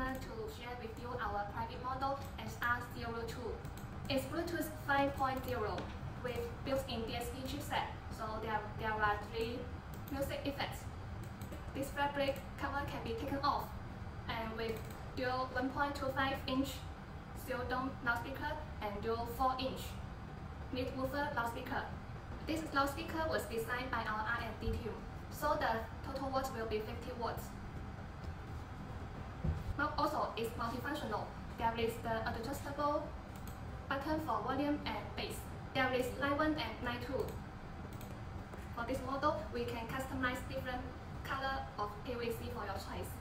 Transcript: honor to share with you our private model SR02. It's Bluetooth 5.0 with built-in DSP chipset, so there are three music effects. This fabric cover can be taken off, and with dual 1.25-inch seal dome loudspeaker and dual 4-inch mid-woofer loudspeaker. This loudspeaker was designed by our R&D team, so the total watts will be 50 watts. Now also, it's multifunctional. There is the adjustable button for volume and bass. There is Line 1 and Line 2. For this model, we can customize different color of PVC for your choice.